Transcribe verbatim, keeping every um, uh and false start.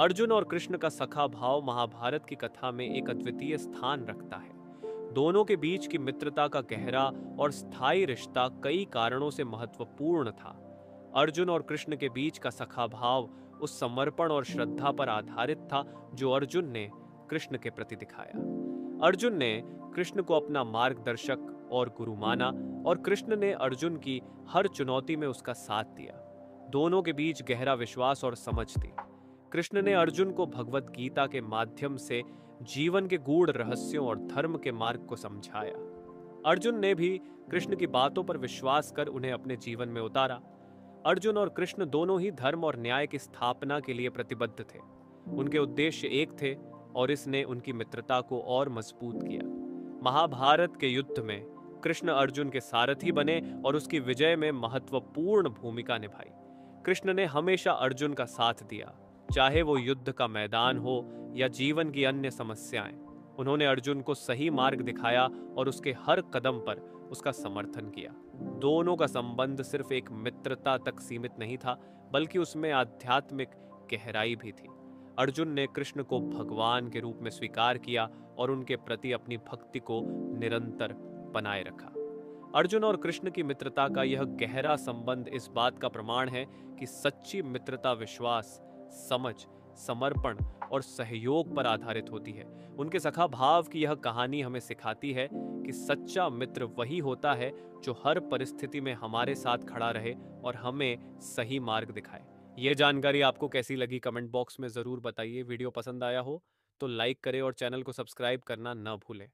अर्जुन और कृष्ण का सखा भाव महाभारत की कथा में एक अद्वितीय स्थान रखता है। दोनों के बीच की मित्रता का गहरा और स्थायी रिश्ता कई कारणों से महत्वपूर्ण था। अर्जुन और कृष्ण के बीच का सखा भाव उस समर्पण और श्रद्धा पर आधारित था जो अर्जुन ने कृष्ण के प्रति दिखाया। अर्जुन ने कृष्ण को अपना मार्गदर्शक और गुरु माना और कृष्ण ने अर्जुन की हर चुनौती में उसका साथ दिया। दोनों के बीच गहरा विश्वास और समझ थी। कृष्ण ने अर्जुन को भगवत गीता के माध्यम से जीवन के गूढ़ रहस्यों और धर्म के मार्ग को समझाया। अर्जुन ने भी कृष्ण की बातों पर विश्वास कर उन्हें अपने जीवन में उतारा। अर्जुन और कृष्ण दोनों ही धर्म और न्याय की स्थापना के लिए प्रतिबद्ध थे। उनके उद्देश्य एक थे और इसने उनकी मित्रता को और मजबूत किया। महाभारत के युद्ध में कृष्ण अर्जुन के सारथी बने और उसकी विजय में महत्वपूर्ण भूमिका निभाई। कृष्ण ने हमेशा अर्जुन का साथ दिया, चाहे वो युद्ध का मैदान हो या जीवन की अन्य समस्याएं। उन्होंने अर्जुन को सही मार्ग दिखाया और उसके हर कदम पर उसका समर्थन किया। दोनों का संबंध सिर्फ एक मित्रता तक सीमित नहीं था, बल्कि उसमें आध्यात्मिक गहराई भी थी। अर्जुन ने कृष्ण को भगवान के रूप में स्वीकार किया और उनके प्रति अपनी भक्ति को निरंतर बनाए रखा। अर्जुन और कृष्ण की मित्रता का यह गहरा संबंध इस बात का प्रमाण है कि सच्ची मित्रता विश्वास, समझ, समर्पण और सहयोग पर आधारित होती है। उनके सखा भाव की यह कहानी हमें सिखाती है कि सच्चा मित्र वही होता है जो हर परिस्थिति में हमारे साथ खड़ा रहे और हमें सही मार्ग दिखाए। ये जानकारी आपको कैसी लगी कमेंट बॉक्स में ज़रूर बताइए। वीडियो पसंद आया हो तो लाइक करें और चैनल को सब्सक्राइब करना न भूलें।